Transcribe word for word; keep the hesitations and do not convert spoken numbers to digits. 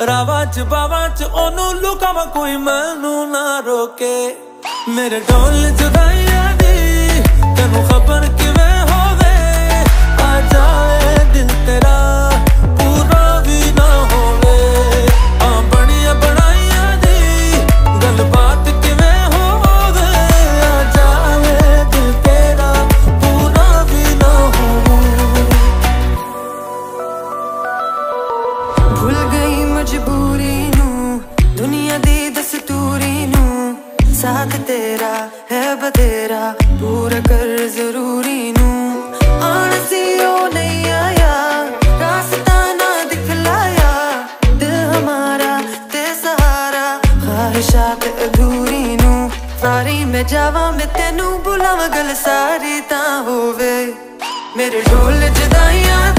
रावाच बावाच ओनू लुकावा कोई मैनू ना रोके। मेरे ढोल जुदाइया दी तेनू खबर किवें होवे, आ जाए दिल तेरा पूरा भी ना होवे। आ बनिया बनाइया दी गलबात किवें होवे, आ जाए दिल तेरा पूरा भी ना होवे। भूल गई मजबूरी नू दुनिया दी दस्तूरी नू, साथ तेरा है बतेरा पूरा कर जरूरी नू। आन सी ओ नहीं आया रास्ता ना दिखलाया, दिल हमारा ते सहारा ख्वाहिशात अधूरी नू। सारी मैं जावा मैं तेनू बुलावा गल सारी ता होवे। मेरे ढोल जदाइया